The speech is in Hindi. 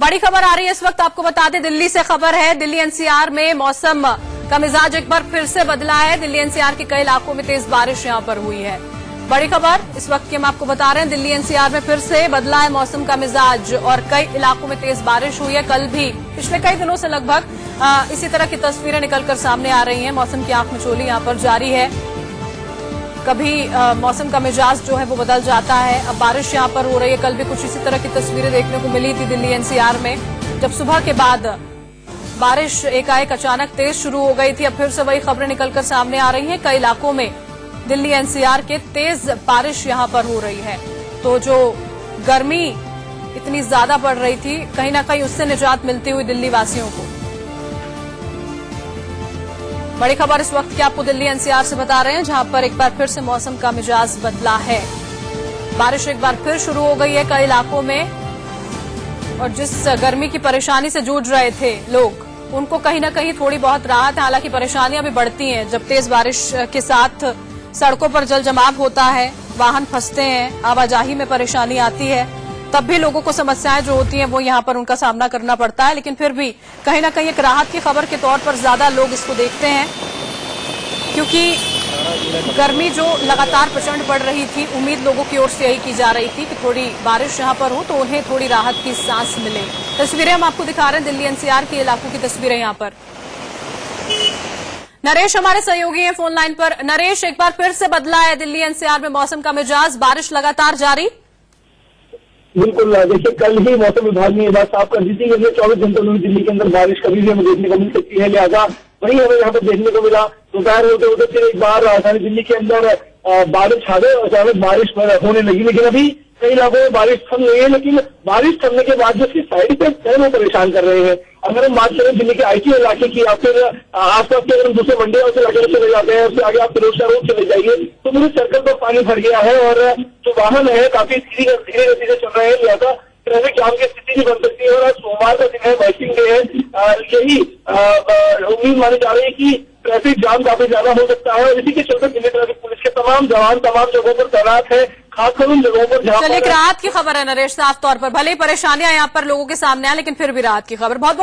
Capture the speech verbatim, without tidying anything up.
बड़ी खबर आ रही है इस वक्त। आपको बता दें दिल्ली से खबर है। दिल्ली एनसीआर में मौसम का मिजाज एक बार फिर से बदला है। दिल्ली एनसीआर के कई इलाकों में तेज बारिश यहां पर हुई है। बड़ी खबर इस वक्त की हम आपको बता रहे हैं। दिल्ली एनसीआर में फिर से बदला है मौसम का मिजाज और कई इलाकों में तेज बारिश हुई है। कल भी पिछले कई दिनों से लगभग इसी तरह की तस्वीरें निकलकर सामने आ रही हैं। मौसम की आंख में चोली यहाँ पर जारी है। कभी आ, मौसम का मिजाज जो है वो बदल जाता है। अब बारिश यहाँ पर हो रही है। कल भी कुछ इसी तरह की तस्वीरें देखने को मिली थी दिल्ली एनसीआर में, जब सुबह के बाद बारिश एकाएक अचानक तेज शुरू हो गई थी। अब फिर से वही खबरें निकलकर सामने आ रही हैं। कई इलाकों में दिल्ली एनसीआर के तेज बारिश यहाँ पर हो रही है। तो जो गर्मी इतनी ज्यादा बढ़ रही थी, कहीं ना कहीं उससे निजात मिलती हुई दिल्ली वासियों को। बड़ी खबर इस वक्त की आपको दिल्ली एनसीआर से बता रहे हैं, जहां पर एक बार फिर से मौसम का मिजाज बदला है। बारिश एक बार फिर शुरू हो गई है कई इलाकों में, और जिस गर्मी की परेशानी से जूझ रहे थे लोग, उनको कहीं ना कहीं थोड़ी बहुत राहत है। हालांकि परेशानियां भी बढ़ती हैं जब तेज बारिश के साथ सड़कों पर जल जमाव होता है, वाहन फंसते हैं, आवाजाही में परेशानी आती है, तब भी लोगों को समस्याएं जो होती हैं वो यहाँ पर उनका सामना करना पड़ता है। लेकिन फिर भी कहीं ना कहीं एक राहत की खबर के तौर पर ज्यादा लोग इसको देखते हैं, क्योंकि गर्मी जो लगातार प्रचंड बढ़ रही थी, उम्मीद लोगों की ओर से यही की जा रही थी कि थोड़ी बारिश यहाँ पर हो तो उन्हें थोड़ी राहत की सांस मिले। तस्वीरें हम आपको दिखा रहे हैं दिल्ली एनसीआर के इलाकों की तस्वीरें। यहाँ पर नरेश हमारे सहयोगी हैं फोन लाइन पर। नरेश, एक बार फिर से बदला है दिल्ली एनसीआर में मौसम का मिजाज, बारिश लगातार जारी। बिल्कुल, देखिए कल ही मौसम विभाग ने बात साफ कर दी थी कि अगले चौबीस घंटों में दिल्ली के अंदर बारिश कभी भी हमें देखने को मिल सकती है। लिहाजा वही हमें यहाँ पर देखने को मिला। दोपहर होते होते फिर एक बार राजधानी दिल्ली के अंदर बारिश आ गई, अचानक बारिश होने लगी। लेकिन अभी कई इलाकों में बारिश थम गई है, लेकिन बारिश थमने के बाद जो उसकी साइड पे कई लोग परेशान कर रहे हैं। अगर हम बात करें दिल्ली के आईटी इलाके की या फिर आसपास के, अगर हम दूसरे मंडी और इलाके में चले जाते हैं, उससे आगे आप फिरोजशाह रोड चले जाइए तो मेरे सर्कल पर पानी भर गया है और जो वाहन है काफी धीरे गति से चल रहे हैं। लिहाजा ट्रैफिक जाम की स्थिति भी बन सकती है। और आज सोमवार का दिन है, वर्किंग डे है, यही उम्मीद मानी जा रही है कि ट्रैफिक जाम काफी ज्यादा हो सकता है। और इसी के चलते दिल्ली ट्रैफिक पुलिस के तमाम जवान तमाम जगहों पर तैनात है, खासकर उन जगहों पर जहां। चलिए, एक राहत की खबर है नरेश, साफ तौर पर भले ही परेशानियां यहाँ पर लोगों के सामने आए लेकिन फिर भी राहत की खबर। बहुत